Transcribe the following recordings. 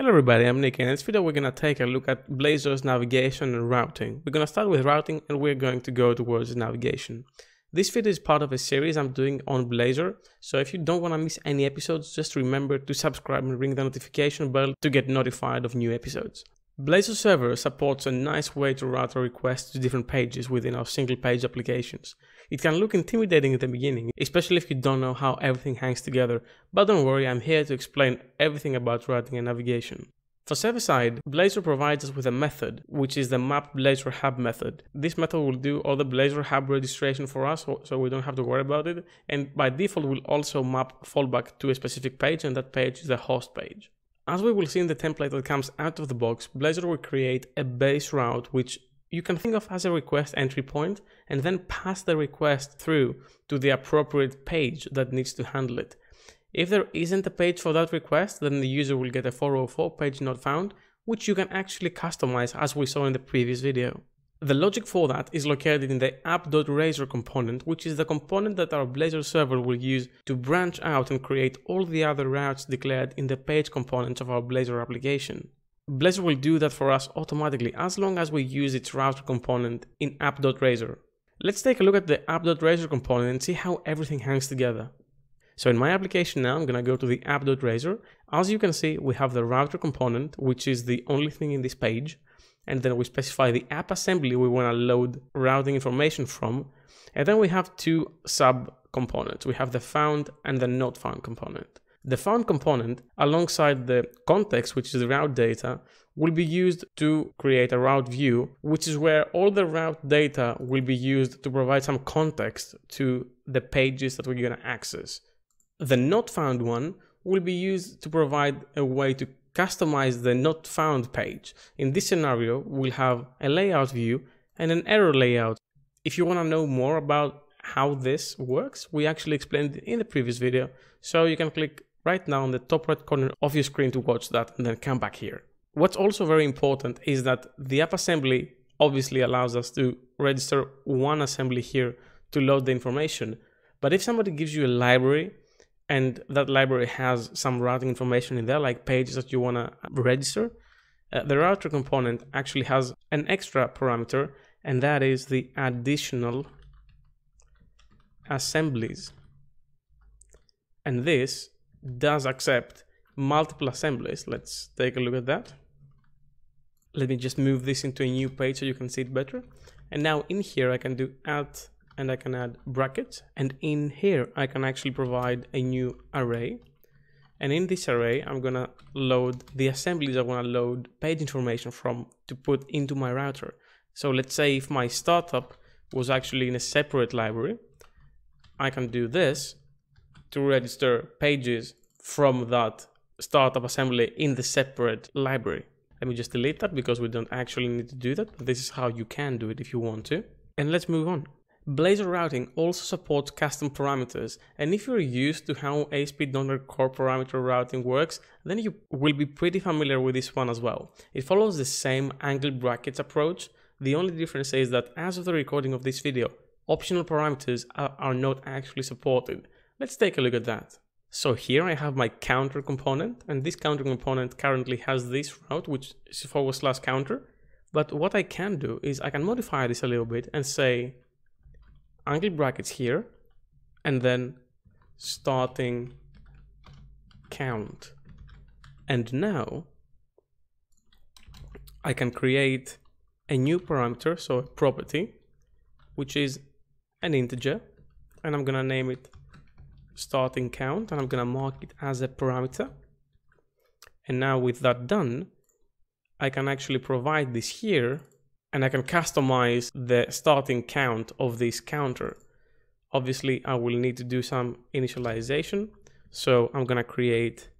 Hello everybody, I'm Nick, and in this video we're going to take a look at Blazor's navigation and routing. We're going to start with routing and we're going to go towards navigation. This video is part of a series I'm doing on Blazor, so if you don't want to miss any episodes, just remember to subscribe and ring the notification bell to get notified of new episodes. Blazor Server supports a nice way to route our requests to different pages within our single page applications. It can look intimidating at the beginning, especially if you don't know how everything hangs together, but don't worry, I'm here to explain everything about routing and navigation. For server side, Blazor provides us with a method, which is the MapBlazorHub method. This method will do all the BlazorHub registration for us, so we don't have to worry about it, and by default will also map fallback to a specific page, and that page is the host page. As we will see in the template that comes out of the box, Blazor will create a base route which you can think of as a request entry point and then pass the request through to the appropriate page that needs to handle it. If there isn't a page for that request, then the user will get a 404 page not found, which you can actually customize as we saw in the previous video. The logic for that is located in the app.razor component, which is the component that our Blazor server will use to branch out and create all the other routes declared in the page components of our Blazor application. Blazor will do that for us automatically as long as we use its router component in app.razor. Let's take a look at the app.razor component and see how everything hangs together. So in my application now, I'm going to go to the app.razor. As you can see, we have the router component, which is the only thing in this page. And then we specify the app assembly we want to load routing information from, and then we have two sub components. We have the found and the not found component. The found component, alongside the context, which is the route data, will be used to create a route view, which is where all the route data will be used to provide some context to the pages that we're going to access. The not found one will be used to provide a way to customize the not found page. In this scenario, we'll have a layout view and an error layout. If you want to know more about how this works, we actually explained it in the previous video, so you can click right now on the top right corner of your screen to watch that and then come back here. What's also very important is that the app assembly obviously allows us to register one assembly here to load the information, but if somebody gives you a library and that library has some routing information in there, like pages that you want to register, the router component actually has an extra parameter, and that is the additional assemblies. And this does accept multiple assemblies. Let's take a look at that. Let me just move this into a new page so you can see it better. And now in here I can do add, and I can add brackets, and in here I can actually provide a new array, and in this array I'm gonna load the assemblies I want to load page information from to put into my router. So let's say if my startup was actually in a separate library, I can do this to register pages from that startup assembly in the separate library. Let me just delete that because we don't actually need to do that. This is how you can do it if you want to, and let's move on. Blazor routing also supports custom parameters, and if you're used to how ASP.NET Core parameter routing works, then you will be pretty familiar with this one as well. It follows the same angle brackets approach. The only difference is that as of the recording of this video, optional parameters are not actually supported. Let's take a look at that. So here I have my counter component, and this counter component currently has this route, which is /counter, but what I can do is I can modify this a little bit and say angle brackets here and then starting count, and now I can create a new parameter, so a property, which is an integer, and I'm gonna name it starting count, and I'm gonna mark it as a parameter. And now with that done, I can actually provide this here, and I can customize the starting count of this counter. Obviously, I will need to do some initialization. So I'm going to create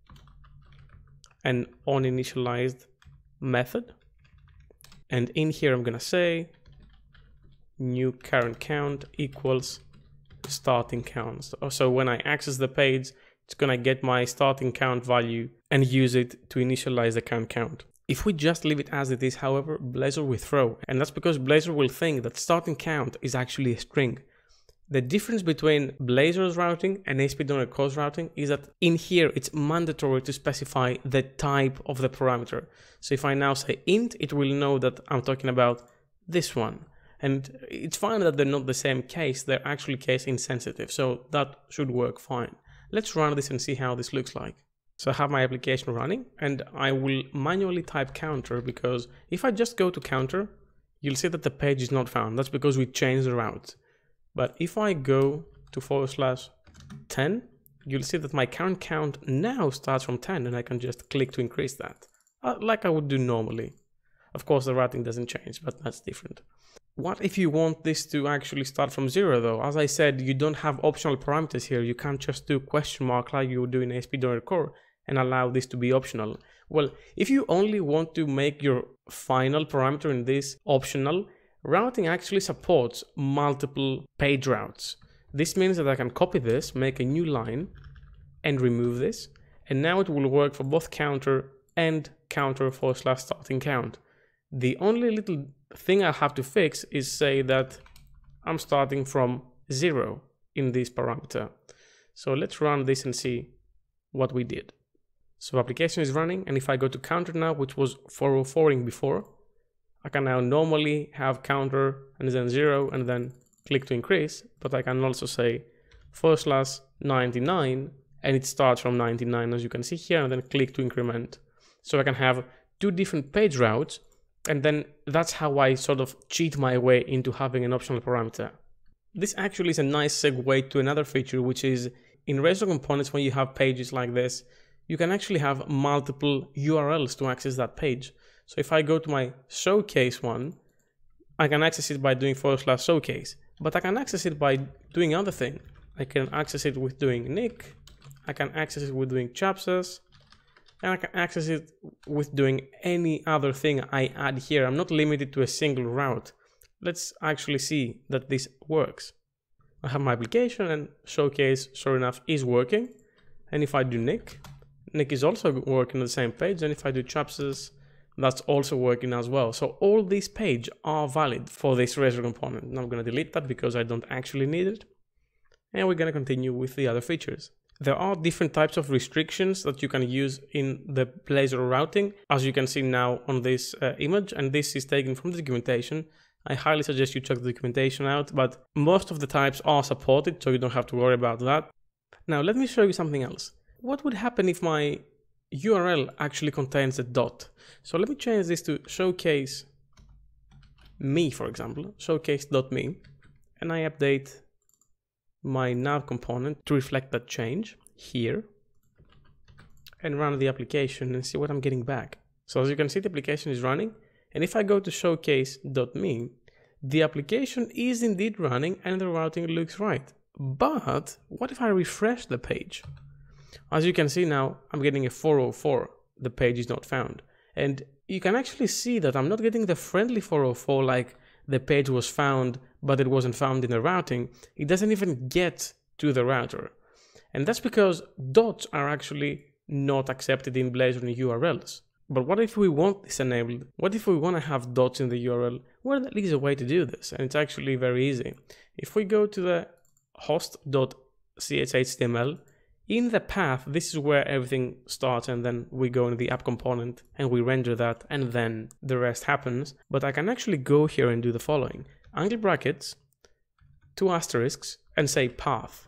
an onInitialized method. And in here, I'm going to say new current count equals starting count. So when I access the page, it's going to get my starting count value and use it to initialize the current count. If we just leave it as it is, however, Blazor will throw, and that's because Blazor will think that starting count is actually a string. The difference between Blazor's routing and ASP.NET Core's routing is that in here, it's mandatory to specify the type of the parameter. So if I now say int, it will know that I'm talking about this one. And it's fine that they're not the same case, they're actually case insensitive. So that should work fine. Let's run this and see how this looks like. So I have my application running and I will manually type counter, because if I just go to counter, you'll see that the page is not found. That's because we changed the route. But if I go to /10, you'll see that my current count now starts from 10 and I can just click to increase that, like I would do normally. Of course, the routing doesn't change, but that's different. What if you want this to actually start from 0 though? As I said, you don't have optional parameters here. You can't just do ? like you would do in ASP.NET Core and allow this to be optional. Well, if you only want to make your final parameter in this optional, routing actually supports multiple page routes. This means that I can copy this, make a new line and remove this. And now it will work for both counter and counter /starting count. The only little thing I have to fix is say that I'm starting from 0 in this parameter. So let's run this and see what we did. So application is running, and if I go to counter now, which was 404ing before, I can now normally have counter and then 0 and then click to increase, but I can also say /99 and it starts from 99 as you can see here, and then click to increment. So I can have two different page routes. And then that's how I sort of cheat my way into having an optional parameter. This actually is a nice segue to another feature, which is in Razor components, when you have pages like this, you can actually have multiple URLs to access that page. So if I go to my showcase one, I can access it by doing /showcase, but I can access it by doing other thing. I can access it with doing Nick, I can access it with doing Chapsas, and I can access it with doing any other thing I add here. I'm not limited to a single route. Let's actually see that this works. I have my application and showcase, sure enough, is working. And if I do Nick, Nick is also working on the same page. And if I do Chapsas, that's also working as well. So all these pages are valid for this Razor component. Now I'm going to delete that because I don't actually need it. And we're going to continue with the other features. There are different types of restrictions that you can use in the Blazor routing, as you can see now on this image, and this is taken from the documentation. I highly suggest you check the documentation out, but most of the types are supported, so you don't have to worry about that. Now let me show you something else. What would happen if my URL actually contains a dot? So let me change this to showcase me, for example, showcase.me, and I update my nav component to reflect that change here and run the application and see what I'm getting back. So as you can see, the application is running, and if I go to showcase.me, the application is indeed running and the routing looks right. But what if I refresh the page? As you can see now, I'm getting a 404. The page is not found, and you can actually see that I'm not getting the friendly 404 like the page was found but it wasn't found in the routing. It doesn't even get to the router. And that's because dots are actually not accepted in Blazor URLs. But what if we want this enabled? What if we want to have dots in the URL? Well, there is a way to do this, and it's actually very easy. If we go to the host.ch.html, in the path, this is where everything starts, and then we go in the app component and we render that, and then the rest happens. But I can actually go here and do the following: angle brackets, 2 asterisks, and say path.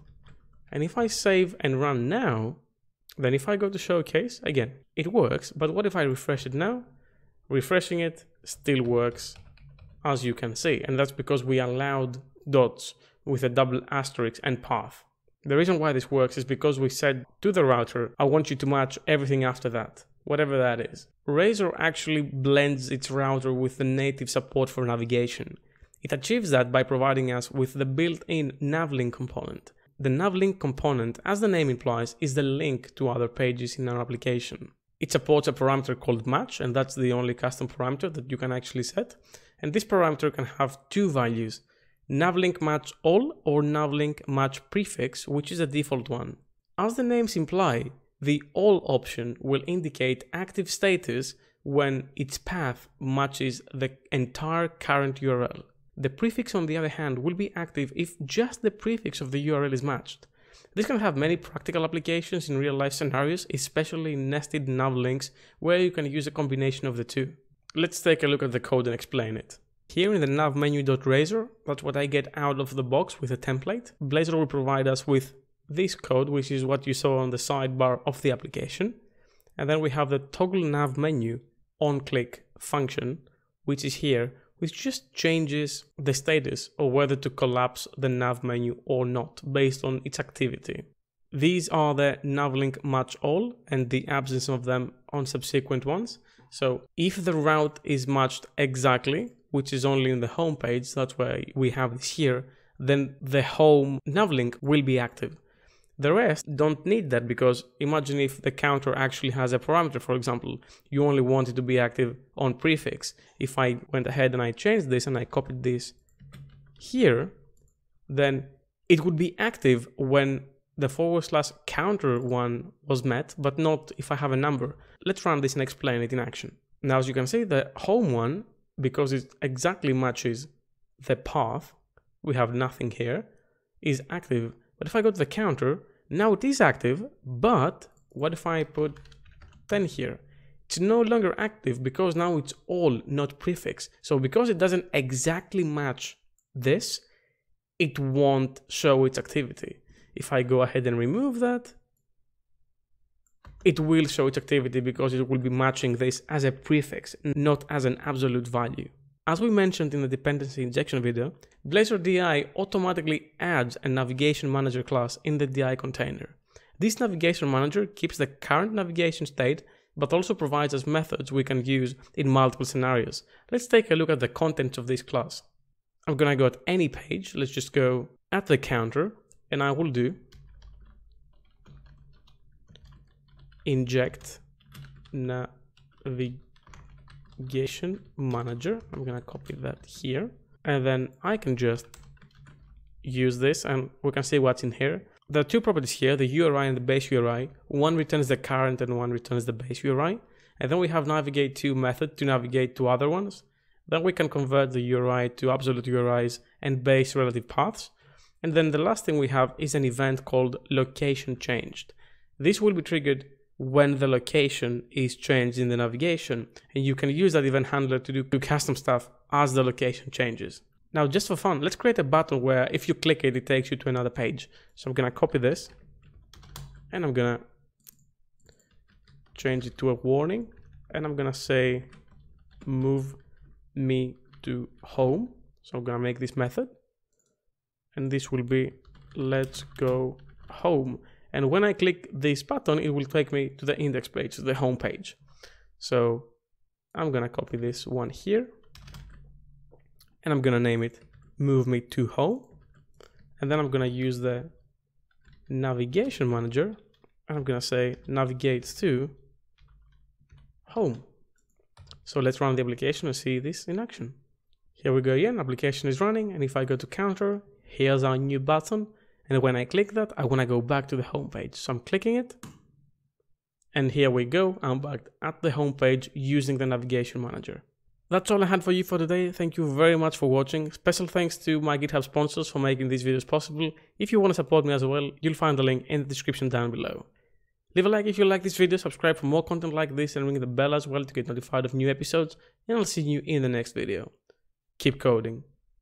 And if I save and run now, then if I go to showcase, again, it works. But what if I refresh it now? Refreshing it still works, as you can see. And that's because we allowed dots with a ** and path. The reason why this works is because we said to the router, I want you to match everything after that, whatever that is. Razor actually blends its router with the native support for navigation. It achieves that by providing us with the built-in NavLink component. The NavLink component, as the name implies, is the link to other pages in our application. It supports a parameter called match, and that's the only custom parameter that you can actually set. And this parameter can have two values: NavLink match all or NavLink match prefix, which is the default one. As the names imply, the all option will indicate active status when its path matches the entire current URL. The prefix, on the other hand, will be active if just the prefix of the URL is matched. This can have many practical applications in real-life scenarios, especially nested nav links, where you can use a combination of the two. Let's take a look at the code and explain it. Here in the navmenu.razor, that's what I get out of the box with a template. Blazor will provide us with this code, which is what you saw on the sidebar of the application. And then we have the toggle nav menu on click function, which is here, which just changes the status or whether to collapse the nav menu or not based on its activity. These are the NavLink match all and the absence of them on subsequent ones. So if the route is matched exactly, which is only in the home page, that's why we have this here, then the home NavLink will be active. The rest don't need that, because imagine if the counter actually has a parameter. For example, you only want it to be active on prefix. If I went ahead and I changed this and I copied this here, then it would be active when the /counter one was met, but not if I have a number. Let's run this and explain it in action. Now, as you can see, the home one, because it exactly matches the path, we have nothing here, is active. But if I go to the counter, now it is active, but what if I put 10 here? It's no longer active because now it's all, not prefix. So because it doesn't exactly match this, it won't show its activity. If I go ahead and remove that, it will show its activity because it will be matching this as a prefix, not as an absolute value. As we mentioned in the dependency injection video, Blazor DI automatically adds a navigation manager class in the DI container. This navigation manager keeps the current navigation state, but also provides us methods we can use in multiple scenarios. Let's take a look at the contents of this class. I'm gonna go at any page. Let's just go at the counter, and I will do inject navigation manager. I'm gonna copy that here, and then I can just use this and we can see what's in here. There are two properties here, the URI and the base URI. One returns the current and one returns the base URI. And then we have navigate to method to navigate to other ones. Then we can convert the URI to absolute URIs and base relative paths. And then the last thing we have is an event called location changed. This will be triggered when the location is changed in the navigation, and you can use that event handler to do custom stuff as the location changes. Now, just for fun, let's create a button where if you click it, it takes you to another page. So I'm gonna copy this and I'm gonna change it to a warning, and I'm gonna say move me to home. So I'm gonna make this method, and this will be let's go home. And when I click this button, it will take me to the index page, to the home page. So I'm gonna copy this one here and I'm gonna name it move me to home. And then I'm gonna use the navigation manager and I'm gonna say navigate to home. So let's run the application and see this in action. Here we go again, application is running, and if I go to counter, here's our new button. And when I click that, I want to go back to the home page. So I'm clicking it. And here we go. I'm back at the home page using the navigation manager. That's all I had for you for today. Thank you very much for watching. Special thanks to my GitHub sponsors for making these videos possible. If you want to support me as well, you'll find the link in the description down below. Leave a like if you like this video, subscribe for more content like this, and ring the bell as well to get notified of new episodes. And I'll see you in the next video. Keep coding.